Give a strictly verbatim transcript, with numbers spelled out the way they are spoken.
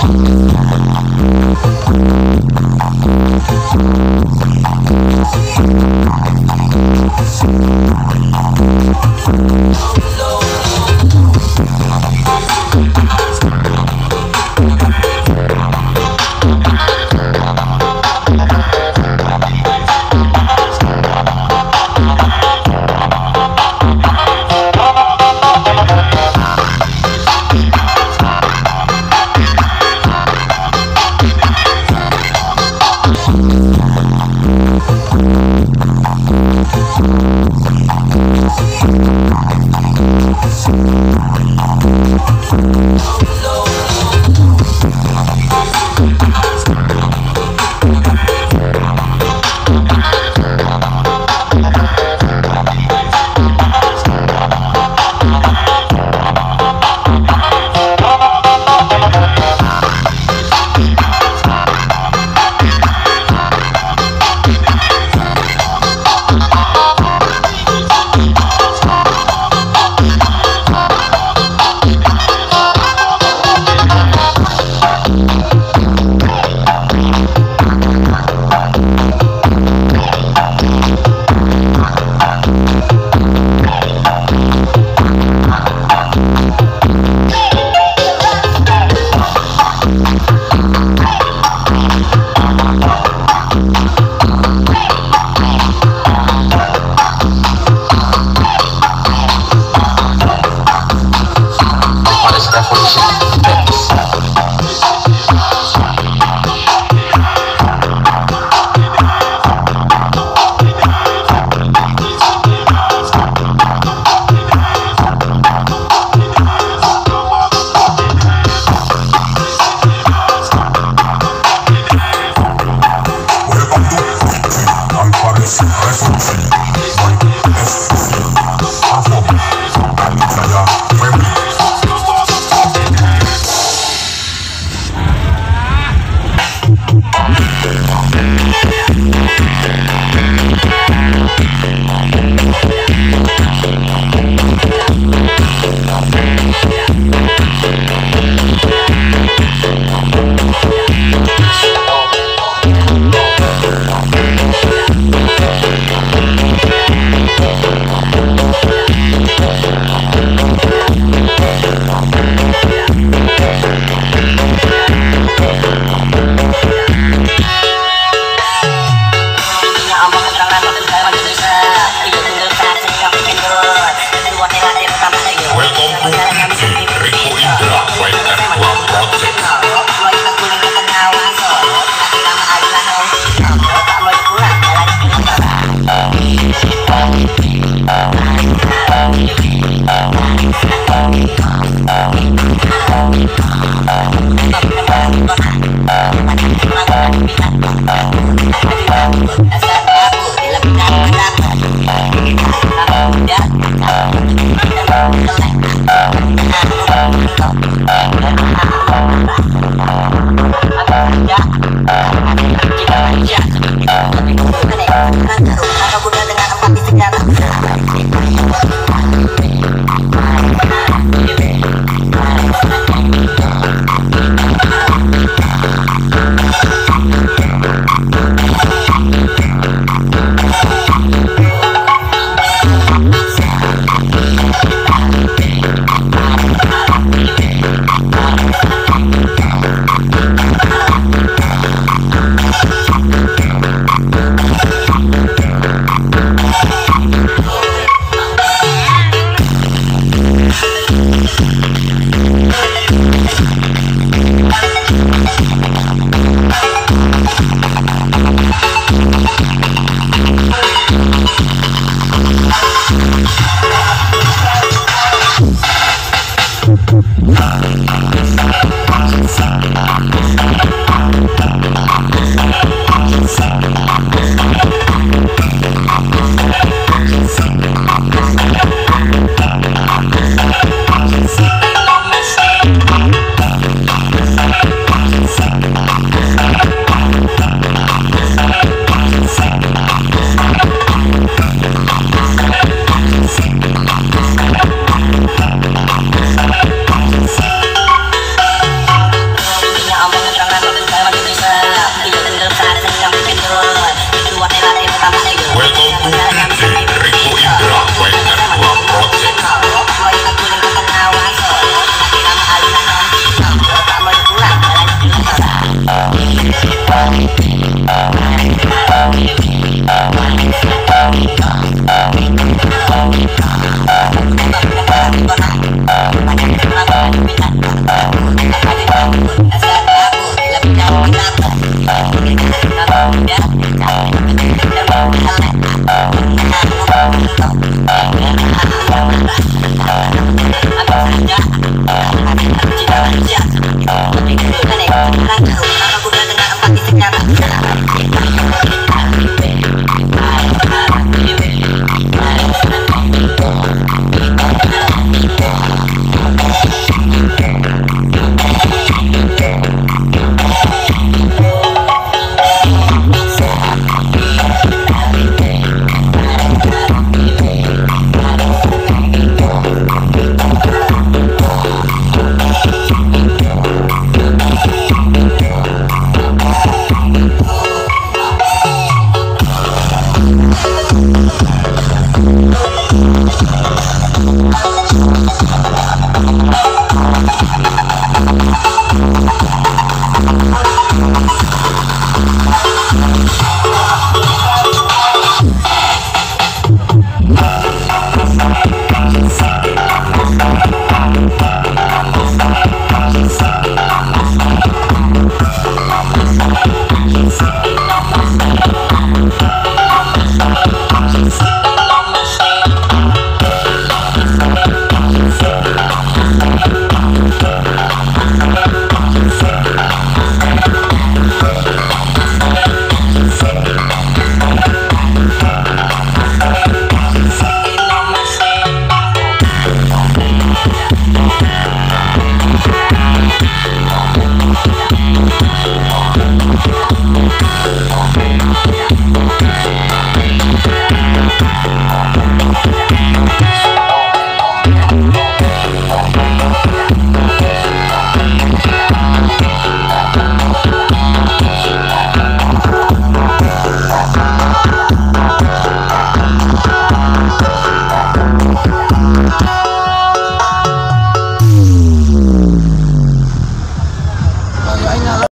Come on. I'm